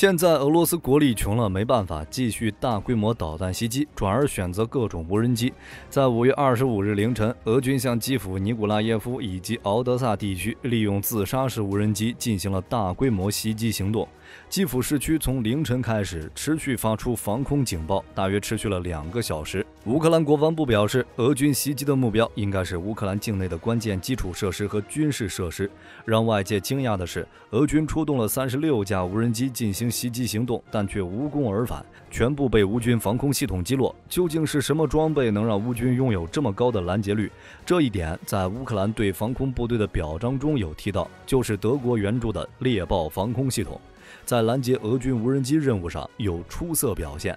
现在俄罗斯国力穷了，没办法继续大规模导弹袭击，转而选择各种无人机。在5月25日凌晨，俄军向基辅、尼古拉耶夫以及敖德萨地区利用自杀式无人机进行了大规模袭击行动。基辅市区从凌晨开始持续发出防空警报，大约持续了2个小时。乌克兰国防部表示，俄军袭击的目标应该是乌克兰境内的关键基础设施和军事设施。让外界惊讶的是，俄军出动了36架无人机进行袭击行动，但却无功而返，全部被乌军防空系统击落。究竟是什么装备能让乌军拥有这么高的拦截率？这一点在乌克兰对防空部队的表彰中有提到，就是德国援助的猎豹防空系统，在拦截俄军无人机任务上有出色表现。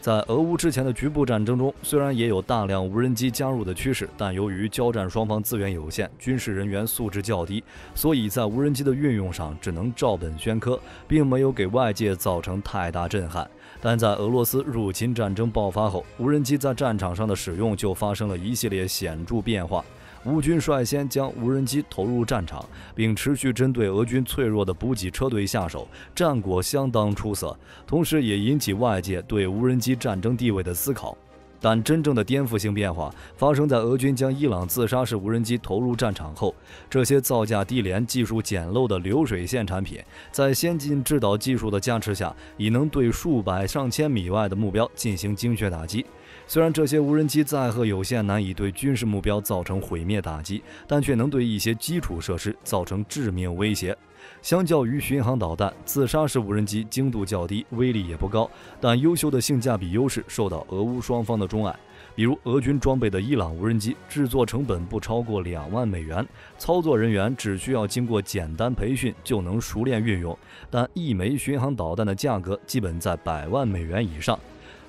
在俄乌之前的局部战争中，虽然也有大量无人机加入的趋势，但由于交战双方资源有限，军事人员素质较低，所以在无人机的运用上只能照本宣科，并没有给外界造成太大震撼。但在俄罗斯入侵战争爆发后，无人机在战场上的使用就发生了一系列显著变化。乌军率先将无人机投入战场，并持续针对俄军脆弱的补给车队下手，战果相当出色，同时也引起外界对无人机战争地位的思考。但真正的颠覆性变化发生在俄军将伊朗自杀式无人机投入战场后，这些造价低廉、技术简陋的流水线产品，在先进制导技术的加持下，已能对数百上千米外的目标进行精确打击。虽然这些无人机载荷有限，难以对军事目标造成毁灭打击，但却能对一些基础设施造成致命威胁。相较于巡航导弹，自杀式无人机精度较低，威力也不高，但优秀的性价比优势受到俄乌双方的钟爱。比如俄军装备的伊朗无人机，制作成本不超过$20,000，操作人员只需要经过简单培训就能熟练运用，但一枚巡航导弹的价格基本在$1,000,000以上。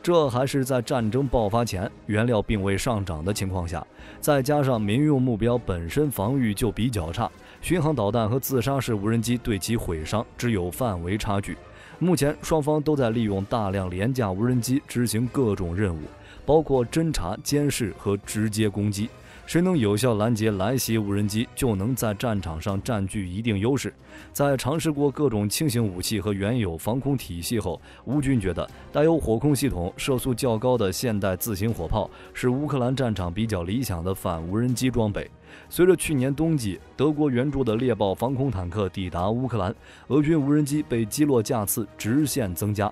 这还是在战争爆发前原料并未上涨的情况下，再加上民用目标本身防御就比较差，巡航导弹和自杀式无人机对其毁伤只有范围差距。目前双方都在利用大量廉价无人机执行各种任务，包括侦察、监视和直接攻击。谁能有效拦截来袭无人机，就能在战场上占据一定优势。在尝试过各种轻型武器和原有防空体系后，乌军觉得带有火控系统、射速较高的现代自行火炮是乌克兰战场比较理想的反无人机装备。随着去年冬季德国援助的猎豹防空坦克抵达乌克兰，俄军无人机被击落架次直线增加。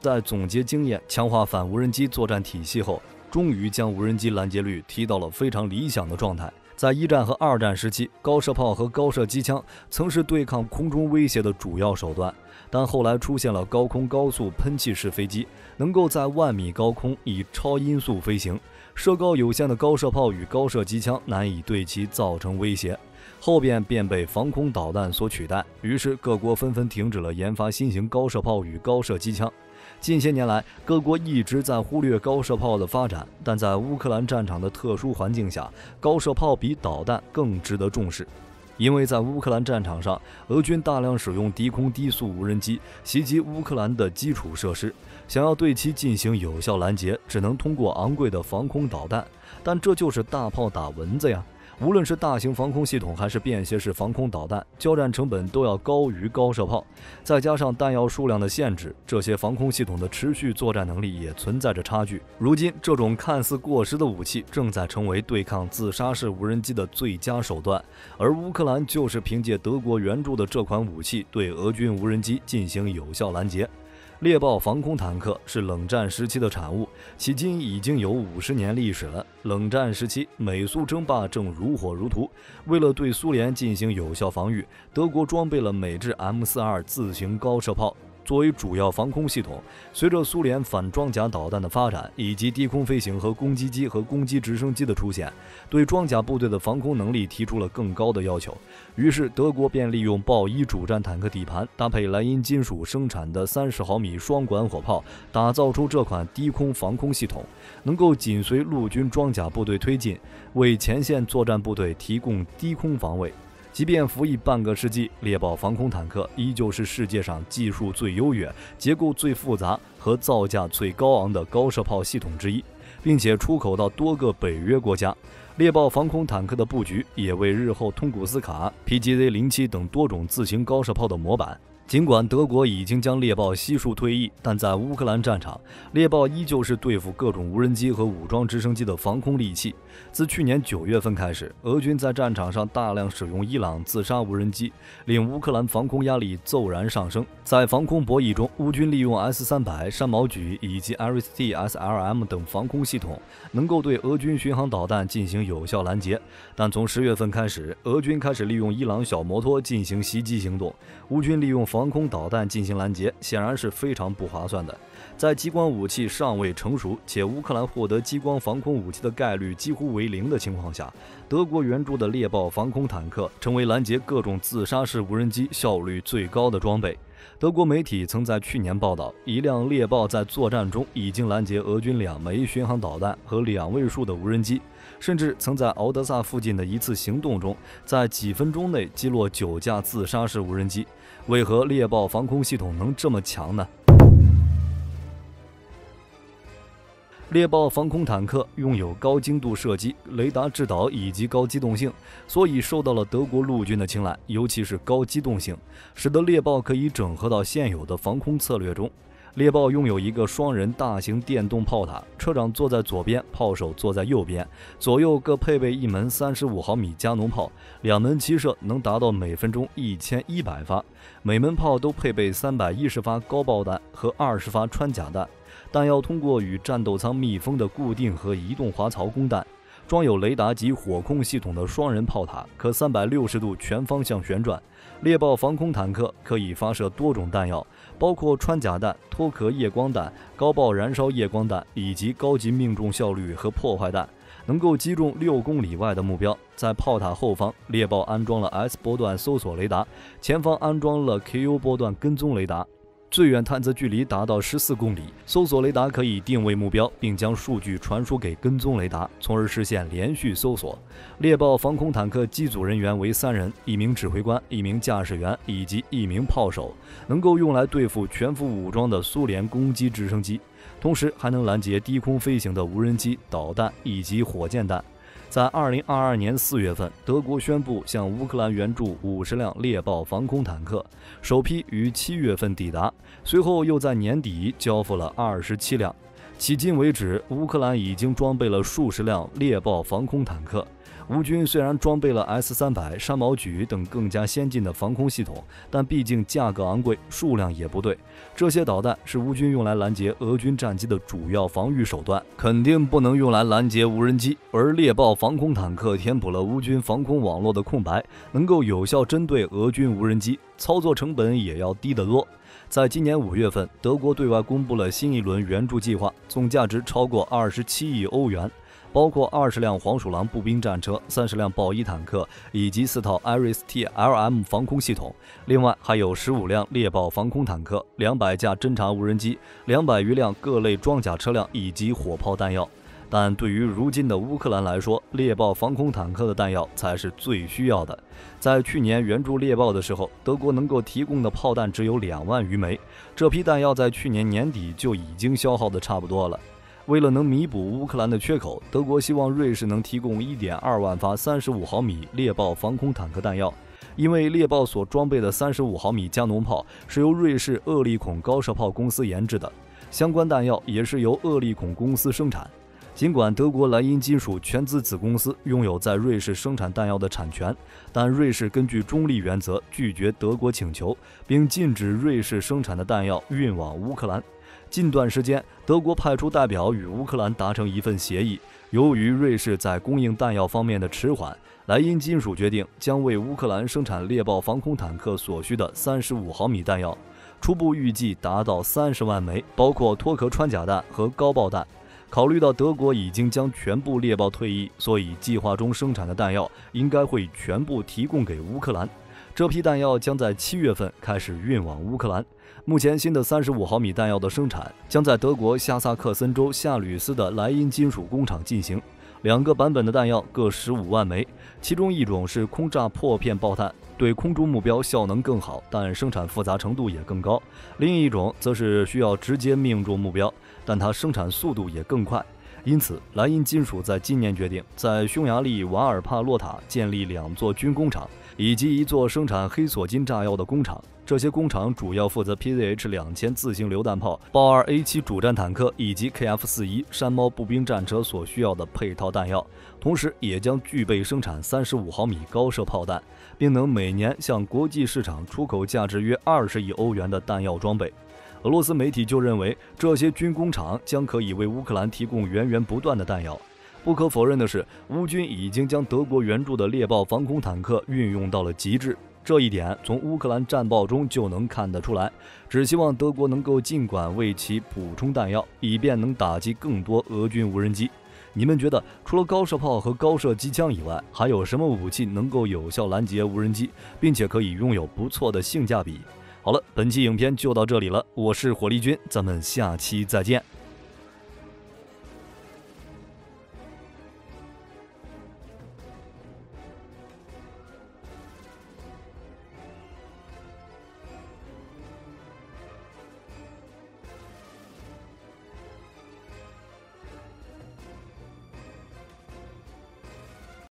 在总结经验、强化反无人机作战体系后，终于将无人机拦截率提到了非常理想的状态。在1战和2战时期，高射炮和高射机枪曾是对抗空中威胁的主要手段，但后来出现了高空高速喷气式飞机，能够在10000米高空以超音速飞行，射高有限的高射炮与高射机枪难以对其造成威胁。后边便被防空导弹所取代，于是各国纷纷停止了研发新型高射炮与高射机枪。近些年来，各国一直在忽略高射炮的发展，但在乌克兰战场的特殊环境下，高射炮比导弹更值得重视。因为在乌克兰战场上，俄军大量使用低空低速无人机袭击乌克兰的基础设施，想要对其进行有效拦截，只能通过昂贵的防空导弹。但这就是大炮打蚊子呀！无论是大型防空系统还是便携式防空导弹，交战成本都要高于高射炮。再加上弹药数量的限制，这些防空系统的持续作战能力也存在着差距。如今，这种看似过时的武器正在成为对抗自杀式无人机的最佳手段，而乌克兰就是凭借德国援助的这款武器对俄军无人机进行有效拦截。猎豹防空坦克是冷战时期的产物，迄今已经有50年历史了。冷战时期，美苏争霸正如火如荼，为了对苏联进行有效防御，德国装备了美制 M42 自行高射炮作为主要防空系统。随着苏联反装甲导弹的发展，以及低空飞行和攻击机和攻击直升机的出现，对装甲部队的防空能力提出了更高的要求。于是德国便利用豹1主战坦克底盘搭配莱茵金属生产的30毫米双管火炮，打造出这款低空防空系统，能够紧随陆军装甲部队推进，为前线作战部队提供低空防卫。即便服役半个世纪，猎豹防空坦克依旧是世界上技术最优越、结构最复杂和造价最高昂的高射炮系统之一，并且出口到多个北约国家。猎豹防空坦克的布局也为日后通古斯卡、PGZ-07等多种自行高射炮的模板。尽管德国已经将猎豹悉数退役，但在乌克兰战场，猎豹依旧是对付各种无人机和武装直升机的防空利器。自去年9月份开始，俄军在战场上大量使用伊朗自杀无人机，令乌克兰防空压力骤然上升。在防空博弈中，乌军利用 S-300、山毛榉以及 IRIS-T-SLM 等防空系统，能够对俄军巡航导弹进行有效拦截。但从10月份开始，俄军开始利用伊朗小摩托进行袭击行动，乌军利用防空导弹进行拦截，显然是非常不划算的。在激光武器尚未成熟，且乌克兰获得激光防空武器的概率几乎为0的情况下，德国援助的猎豹防空坦克成为拦截各种自杀式无人机效率最高的装备。德国媒体曾在去年报道，一辆猎豹在作战中已经拦截俄军2枚巡航导弹和2位数的无人机，甚至曾在敖德萨附近的一次行动中，在几分钟内击落9架自杀式无人机。为何猎豹防空系统能这么强呢？猎豹防空坦克拥有高精度射击、雷达制导以及高机动性，所以受到了德国陆军的青睐，尤其是高机动性，使得猎豹可以整合到现有的防空策略中。猎豹拥有一个双人大型电动炮塔，车长坐在左边，炮手坐在右边，左右各配备一门35毫米加农炮，2门齐射能达到每分钟1100发，每门炮都配备310发高爆弹和20发穿甲弹，但要通过与战斗舱密封的固定和移动滑槽攻弹。装有雷达及火控系统的双人炮塔可360度全方向旋转。猎豹防空坦克可以发射多种弹药，包括穿甲弹、脱壳夜光弹、高爆燃烧夜光弹以及高级命中效率和破坏弹，能够击中6公里外的目标。在炮塔后方，猎豹安装了 S 波段搜索雷达，前方安装了 KU 波段跟踪雷达。最远探测距离达到14公里，搜索雷达可以定位目标，并将数据传输给跟踪雷达，从而实现连续搜索。猎豹防空坦克机组人员为3人，1名指挥官、1名驾驶员以及1名炮手，能够用来对付全副武装的苏联攻击直升机，同时还能拦截低空飞行的无人机、导弹以及火箭弹。在2022年4月份，德国宣布向乌克兰援助50辆猎豹防空坦克，首批于7月份抵达，随后又在年底交付了27辆。迄今为止，乌克兰已经装备了数十辆猎豹防空坦克。乌军虽然装备了 S-300、山毛榉等更加先进的防空系统，但毕竟价格昂贵，数量也不对。这些导弹是乌军用来拦截俄军战机的主要防御手段，肯定不能用来拦截无人机。而猎豹防空坦克填补了乌军防空网络的空白，能够有效针对俄军无人机，操作成本也要低得多。在今年5月份，德国对外公布了新一轮援助计划，总价值超过27亿欧元。包括20辆黄鼠狼步兵战车、30辆豹一坦克以及4套 IRIS-T-SLM 防空系统，另外还有15辆猎豹防空坦克、200架侦察无人机、200余辆各类装甲车辆以及火炮弹药。但对于如今的乌克兰来说，猎豹防空坦克的弹药才是最需要的。在去年援助猎豹的时候，德国能够提供的炮弹只有2万余枚，这批弹药在去年年底就已经消耗得差不多了。为了能弥补乌克兰的缺口，德国希望瑞士能提供 1.2 万发35毫米猎豹防空坦克弹药，因为猎豹所装备的35毫米加农炮是由瑞士厄利孔高射炮公司研制的，相关弹药也是由厄利孔公司生产。尽管德国莱茵金属全资子公司拥有在瑞士生产弹药的产权，但瑞士根据中立原则拒绝德国请求，并禁止瑞士生产的弹药运往乌克兰。近段时间，德国派出代表与乌克兰达成一份协议，由于瑞士在供应弹药方面的迟缓，莱茵金属决定将为乌克兰生产猎豹防空坦克所需的35毫米弹药，初步预计达到30万枚，包括脱壳穿甲弹和高爆弹。考虑到德国已经将全部猎豹退役，所以计划中生产的弹药应该会全部提供给乌克兰。这批弹药将在7月份开始运往乌克兰。目前新的35毫米弹药的生产将在德国下萨克森州夏吕斯的莱茵金属工厂进行，2个版本的弹药各15万枚，其中一种是空炸破片爆弹，对空中目标效能更好，但生产复杂程度也更高；另一种则是需要直接命中目标，但它生产速度也更快。因此，莱茵金属在今年决定在匈牙利瓦尔帕洛塔建立2座军工厂，以及1座生产黑索金炸药的工厂。这些工厂主要负责 PZH-2000 自行榴弹炮、豹 2A7 主战坦克以及 KF-41 山猫步兵战车所需要的配套弹药，同时也将具备生产35毫米高射炮弹，并能每年向国际市场出口价值约20亿欧元的弹药装备。 俄罗斯媒体就认为，这些军工厂将可以为乌克兰提供源不断的弹药。不可否认的是，乌军已经将德国援助的猎豹防空坦克运用到了极致，这一点从乌克兰战报中就能看得出来。只希望德国能够尽管为其补充弹药，以便能打击更多俄军无人机。你们觉得，除了高射炮和高射机枪以外，还有什么武器能够有效拦截无人机，并且可以拥有不错的性价比？ 好了，本期影片就到这里了。我是火力军，咱们下期再见。